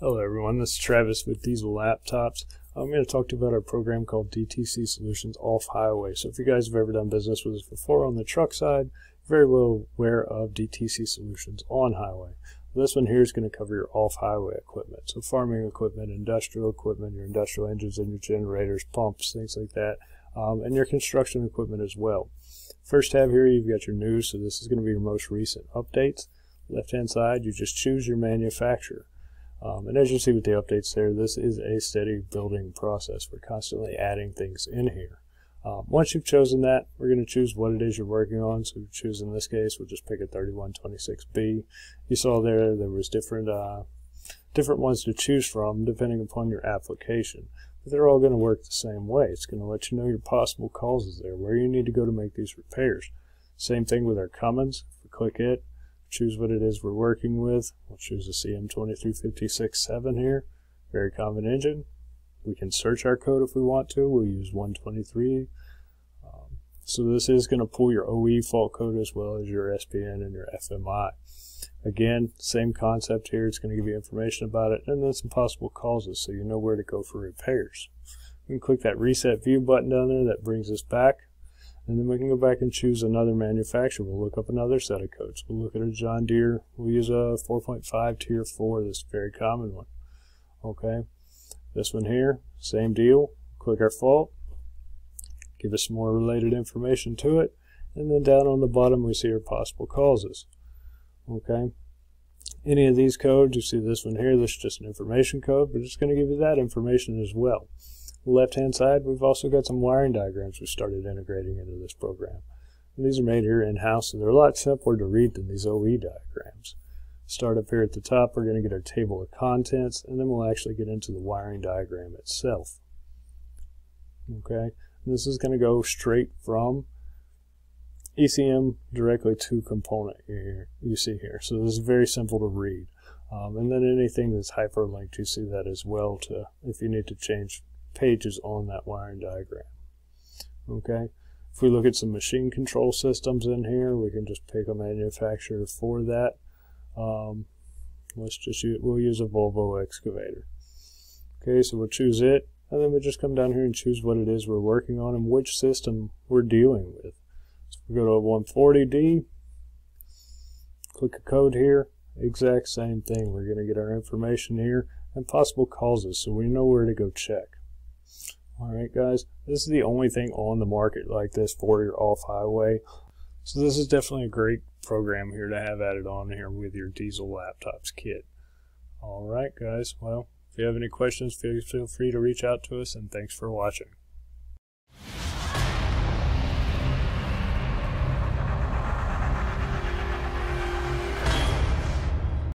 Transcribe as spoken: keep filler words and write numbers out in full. Hello everyone, this is Travis with Diesel Laptops. I'm going to talk to you about our program called D T C Solutions Off-Highway. So if you guys have ever done business with us before on the truck side, very well aware of D T C Solutions On Highway. This one here is going to cover your off-highway equipment. So farming equipment, industrial equipment, your industrial engines and your generators, pumps, things like that, um, and your construction equipment as well. First tab here, you've got your news. So this is going to be your most recent updates. Left-hand side, you just choose your manufacturer. Um, and as you see with the updates there, this is a steady building process. We're constantly adding things in here. Um, once you've chosen that, we're going to choose what it is you're working on. So we choose, in this case, we'll just pick a thirty-one twenty-six B. You saw there, there was different, uh, different ones to choose from depending upon your application. But they're all going to work the same way. It's going to let you know your possible causes there, where you need to go to make these repairs. Same thing with our Cummins. If we click it, choose what it is we're working with. We'll choose a C M two three five six seven here. Very common engine. We can search our code if we want to. We'll use one twenty-three. Um, so this is going to pull your O E fault code as well as your S P N and your F M I. Again, same concept here. It's going to give you information about it and then some possible causes so you know where to go for repairs. We can click that reset view button down there. That brings us back. And then we can go back and choose another manufacturer. We'll look up another set of codes. We'll look at a John Deere. We'll use a four point five tier four, this very common one. Okay, this one here, same deal. Click our fault, give us some more related information to it, and then down on the bottom we see our possible causes. Okay, any of these codes, you see this one here, this is just an information code, but it's going to give you that information as well. Left hand side, we've also got some wiring diagrams we started integrating into this program. And these are made here in-house, so they're a lot simpler to read than these O E diagrams. Start up here at the top, we're going to get our table of contents, and then we'll actually get into the wiring diagram itself. Okay, and this is going to go straight from E C M directly to component here, you see here. So this is very simple to read. Um, and then anything that's hyperlinked, you see that as well, to if you need to change pages on that wiring diagram. Okay, if we look at some machine control systems in here, we can just pick a manufacturer for that. Um, let's just use, we'll use a Volvo excavator. Okay, so we'll choose it, and then we just come down here and choose what it is we're working on and which system we're dealing with. So we go to a one forty D, click a code here, exact same thing. We're going to get our information here and possible causes so we know where to go check. Alright guys, this is the only thing on the market like this for your off-highway. So this is definitely a great program here to have added on here with your Diesel Laptops kit. Alright guys, well, if you have any questions, feel free to reach out to us, and thanks for watching.